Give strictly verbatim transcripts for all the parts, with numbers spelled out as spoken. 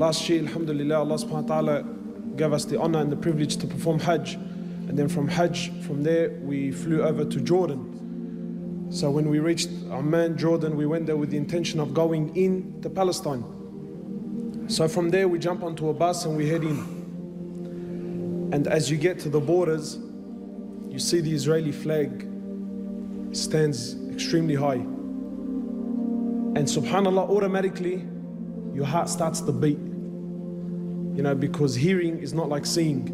Last year, alhamdulillah, Allah subhanahu wa ta'ala gave us the honor and the privilege to perform Hajj. And then from Hajj, from there, we flew over to Jordan. So when we reached Amman, Jordan, we went there with the intention of going in to Palestine. So from there, we jump onto a bus and we head in. And as you get to the borders, you see the Israeli flag stands extremely high. And subhanAllah, automatically, your heart starts to beat. You know, because hearing is not like seeing.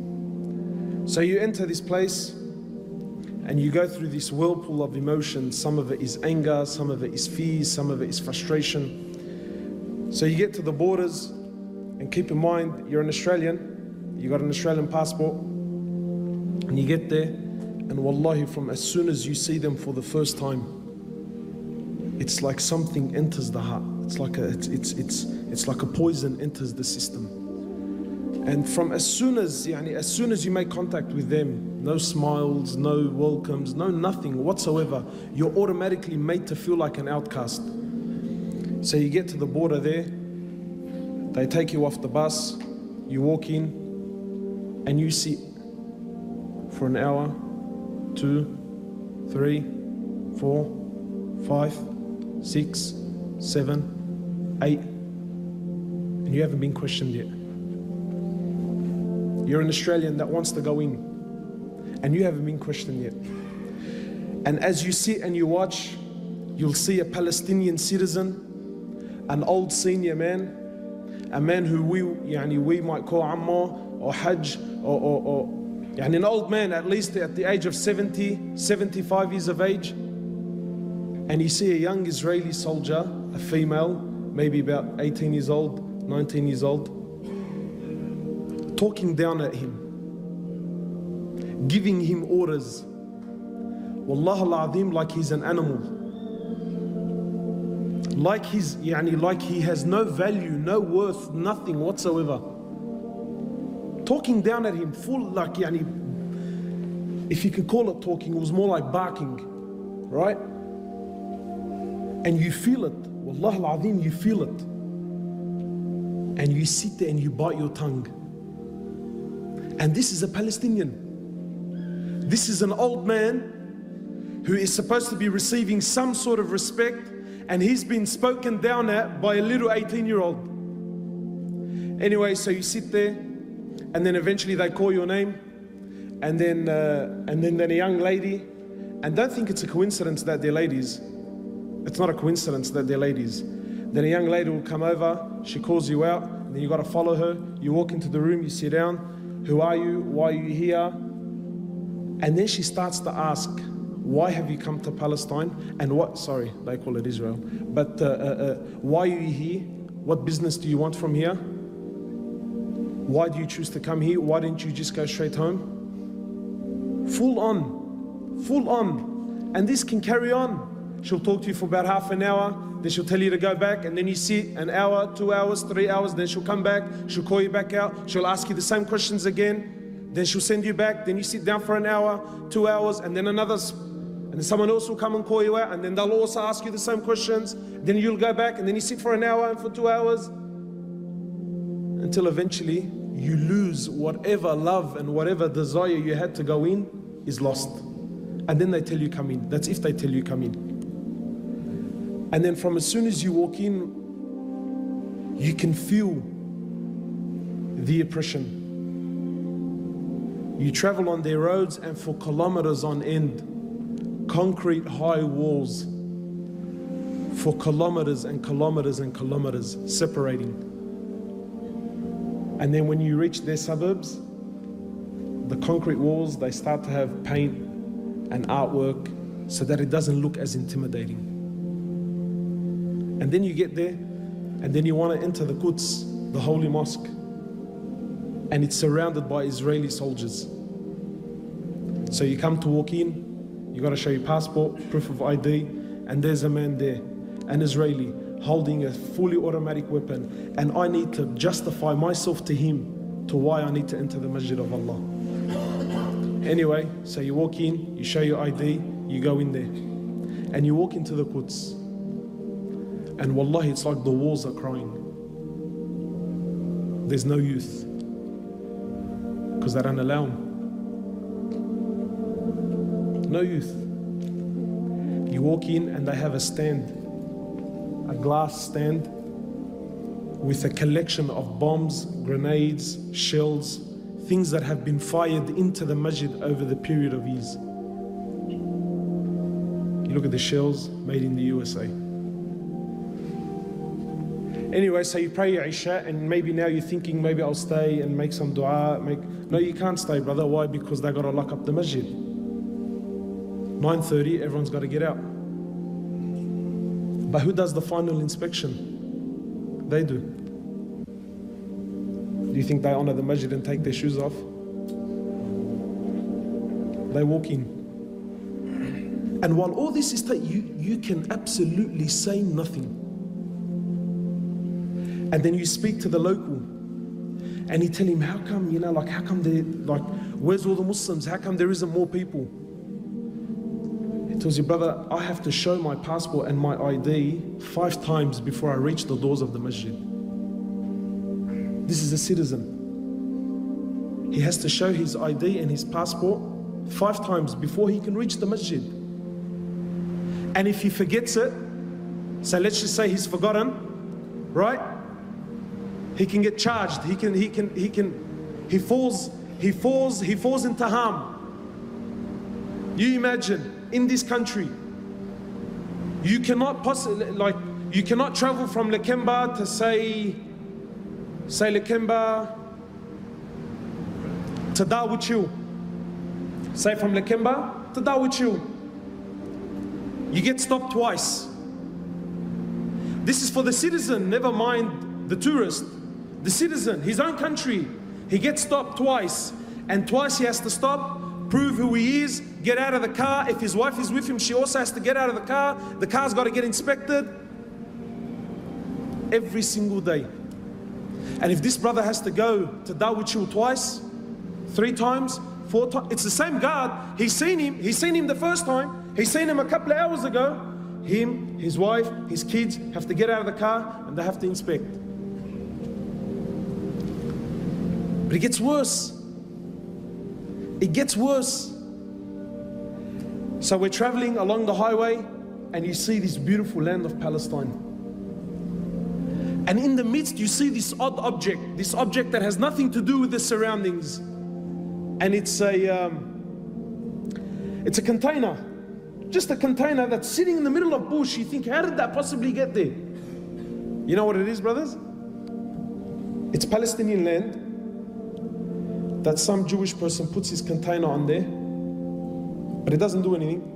So you enter this place and you go through this whirlpool of emotions. Some of it is anger, some of it is fear, some of it is frustration. So you get to the borders, and keep in mind, you're an Australian, you got an Australian passport, and you get there, and wallahi, from as soon as you see them for the first time, it's like something enters the heart. It's like a, it's, it's, it's, it's like a poison enters the system. And from as soon as, yani, as soon as you make contact with them, no smiles, no welcomes, no nothing whatsoever, you're automatically made to feel like an outcast. So you get to the border there, they take you off the bus, you walk in, and you sit for an hour, two, three, four, five, six, seven, eight, and you haven't been questioned yet. You're an Australian that wants to go in, and you haven't been questioned yet. And as you sit and you watch, you'll see a Palestinian citizen, an old senior man, a man who we, yani, we might call Ammar or Hajj, or, or, or yani, an old man, at least at the age of seventy, seventy-five years of age. And you see a young Israeli soldier, a female, maybe about eighteen years old, nineteen years old, talking down at him, giving him orders. Wallah al-Azim, like he's an animal. Like he's, yani, like he has no value, no worth, nothing whatsoever. Talking down at him, full like, yani, if you could call it talking, it was more like barking, right? And you feel it, wallah al-Azim, you feel it. And you sit there and you bite your tongue. And this is a Palestinian. This is an old man who is supposed to be receiving some sort of respect, and he's been spoken down at by a little eighteen-year-old. Anyway, so you sit there, and then eventually they call your name, and then, uh, and then, then a young lady, and don't think it's a coincidence that they're ladies. It's not a coincidence that they're ladies. Then a young lady will come over, she calls you out, and then you gotta follow her. You walk into the room, you sit down. Who are you? Why are you here? And then she starts to ask, why have you come to Palestine? And what, sorry, they call it Israel. But uh, uh, uh, why are you here? What business do you want from here? Why do you choose to come here? Why didn't you just go straight home? Full on, full on. And this can carry on. She'll talk to you for about half an hour, then she'll tell you to go back, and then you sit an hour, two hours, three hours, then she'll come back, she'll call you back out, she'll ask you the same questions again, then she'll send you back, then you sit down for an hour, two hours, and then another, and then someone else will come and call you out, and then they'll also ask you the same questions, then you'll go back, and then you sit for an hour and for two hours, until eventually you lose whatever love and whatever desire you had to go in is lost. And then they tell you come in. That's if they tell you come in. And then from as soon as you walk in, you can feel the oppression. You travel on their roads and for kilometers on end, concrete high walls for kilometers and kilometers and kilometers separating. And then when you reach their suburbs, the concrete walls, they start to have paint and artwork so that it doesn't look as intimidating. And then you get there, and then you want to enter the Quds, the holy mosque. And it's surrounded by Israeli soldiers. So you come to walk in, you got to show your passport, proof of I D, and there's a man there, an Israeli, holding a fully automatic weapon. And I need to justify myself to him, to why I need to enter the Masjid of Allah. Anyway, so you walk in, you show your I D, you go in there. And you walk into the Quds. And wallahi, it's like the walls are crying. there's no youth because they don't allow them. No youth. You walk in and they have a stand, a glass stand with a collection of bombs, grenades, shells, things that have been fired into the masjid over the period of years. You look at the shells made in the U S A. Anyway, so you pray Isha, and maybe now you're thinking, maybe I'll stay and make some dua. Make... No, you can't stay, brother. Why? Because they got to lock up the masjid. nine thirty, everyone's got to get out. But who does the final inspection? They do. Do you think they honor the masjid and take their shoes off? They walk in. And while all this is that you, you can absolutely say nothing. And then you speak to the local and you tell him, how come, you know, like, how come they, like, where's all the Muslims? How come there isn't more people? He tells you, brother, I have to show my passport and my I D five times before I reach the doors of the masjid. This is a citizen. He has to show his I D and his passport five times before he can reach the masjid. And if he forgets it, so let's just say he's forgotten, right? He can get charged. He can, he can, he can, he falls, he falls, he falls into harm. You imagine, in this country, you cannot possibly, like, you cannot travel from Lakemba to say, Say Lakemba to Dawichil. Say from Lakemba to Dawichil. You get stopped twice. This is for the citizen, never mind the tourist. The citizen, his own country, he gets stopped twice. And twice he has to stop, prove who he is, get out of the car. If his wife is with him, she also has to get out of the car. The car's got to get inspected. Every single day. And if this brother has to go to Dawichil twice, three times, four times, it's the same guard. He's seen him, he's seen him the first time, he's seen him a couple of hours ago. Him, his wife, his kids have to get out of the car and they have to inspect. But it gets worse. It gets worse. So we're traveling along the highway and you see this beautiful land of Palestine. And in the midst, you see this odd object, this object that has nothing to do with the surroundings. And it's a, um, it's a container, just a container that's sitting in the middle of bush. You think, how did that possibly get there? You know what it is, brothers? It's Palestinian land that some Jewish person puts his container on there, but it doesn't do anything.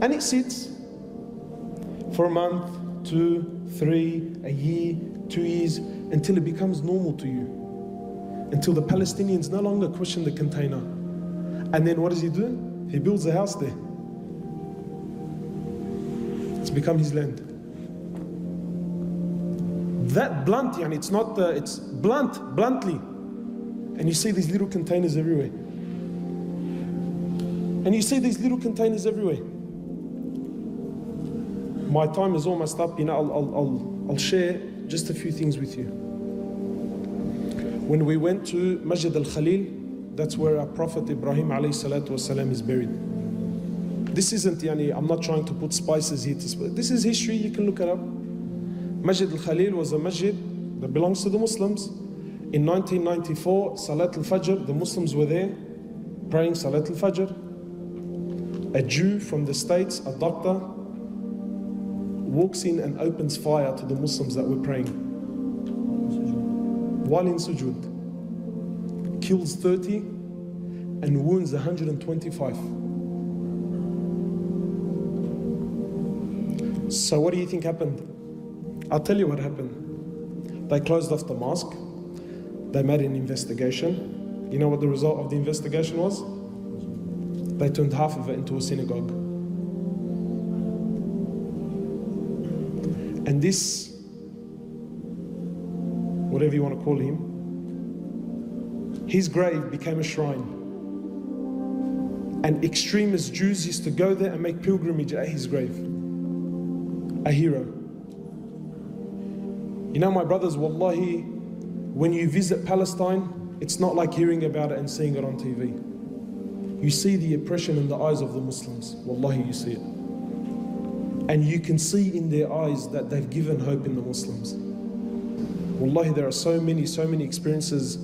And it sits for a month, two, three, a year, two years, until it becomes normal to you. Until the Palestinians no longer question the container. And then what does he do? He builds a house there. It's become his land. That blunt, and it's not, uh, it's blunt, bluntly. And you see these little containers everywhere. And you see these little containers everywhere. My time is almost up, you know, I'll, I'll, I'll, I'll share just a few things with you. When we went to Masjid al-Khalil, that's where our Prophet Ibrahim alayhi salatu wasalam is buried. This isn't, yani, I'm not trying to put spices here. To, this is history, you can look it up. Masjid al-Khalil was a masjid that belongs to the Muslims. In nineteen ninety-four, Salat al-Fajr, the Muslims were there praying Salat al-Fajr. A Jew from the States, a doctor, walks in and opens fire to the Muslims that were praying while in sujood, kills thirty and wounds one hundred twenty-five. So what do you think happened? I'll tell you what happened. They closed off the mosque. They made an investigation. You know what the result of the investigation was? They turned half of it into a synagogue. And this, whatever you want to call him, his grave became a shrine. And extremist Jews used to go there and make pilgrimage at his grave. A hero. You know, my brothers, wallahi, When you visit Palestine, it's not like hearing about it and seeing it on T V. You see the oppression in the eyes of the Muslims. Wallahi, you see it. And you can see in their eyes that they've given hope in the Muslims. Wallahi, there are so many, so many experiences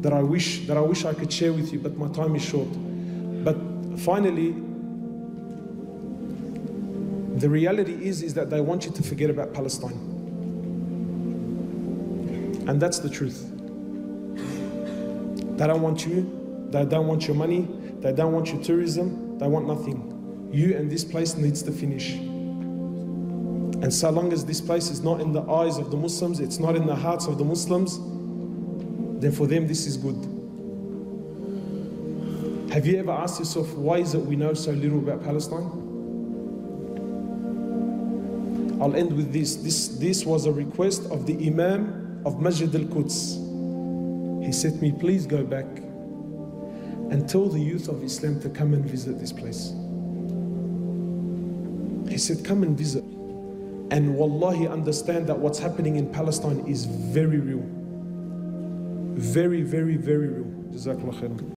that I wish that I wish I could share with you, but my time is short. But finally, the reality is, is that they want you to forget about Palestine. And that's the truth. They don't want you, they don't want your money, they don't want your tourism, they want nothing. You and this place needs to finish. And so long as this place is not in the eyes of the Muslims, it's not in the hearts of the Muslims, then for them this is good. Have you ever asked yourself, why is it we know so little about Palestine? I'll end with this. This, this was a request of the Imam of Masjid Al-Quds. He said to me, please go back and tell the youth of Islam to come and visit this place. He said, come and visit. And wallahi, understand that what's happening in Palestine is very real. Very, very, very real. Jazakallah khairan.